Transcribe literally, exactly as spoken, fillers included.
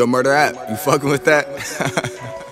Yo, Murder App, you fucking with that?